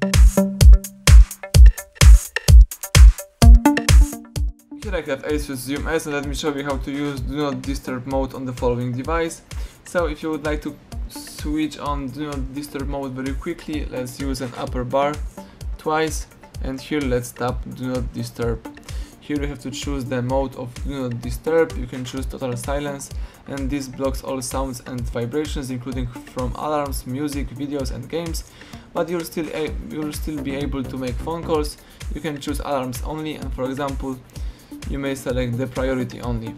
Here I have ASUS Zoom S, and let me show you how to use Do Not Disturb mode on the following device. So if you would like to switch on Do Not Disturb mode very quickly, let's use an upper bar twice, and here let's tap Do Not Disturb. Here you have to choose the mode of Do Not Disturb. You can choose total silence, and this blocks all sounds and vibrations, including from alarms, music, videos and games. But you'll still be able to make phone calls. You can choose alarms only, and for example you may select the priority only.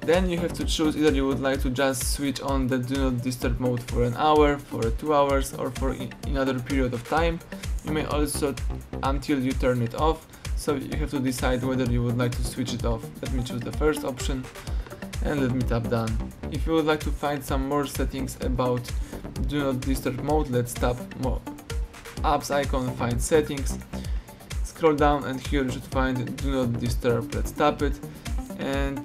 Then you have to choose either you would like to just switch on the Do Not Disturb mode for an hour, for 2 hours, or for another period of time. You may also until you turn it off, so you have to decide whether you would like to switch it off. Let me choose the first option and let me tap done. If you would like to find some more settings about Do Not Disturb mode, let's tap more apps icon, find settings, scroll down, and here you should find Do Not Disturb. Let's tap it, and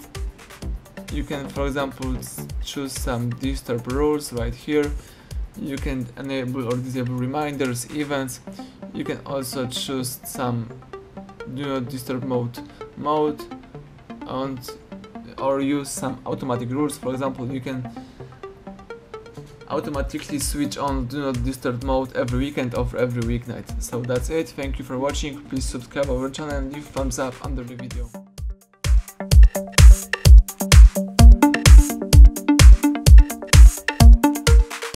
you can, for example, choose some disturb rules right here. You can enable or disable reminders, events. You can also choose some Do Not Disturb mode, and or use some automatic rules. For example, you can automatically switch on Do Not Disturb mode every weekend or every weeknight. So that's it. Thank you for watching. Please subscribe our channel and leave thumbs up under the video.